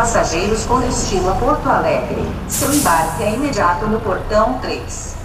passageiros com destino a Porto Alegre. Seu embarque é imediato no portão 3.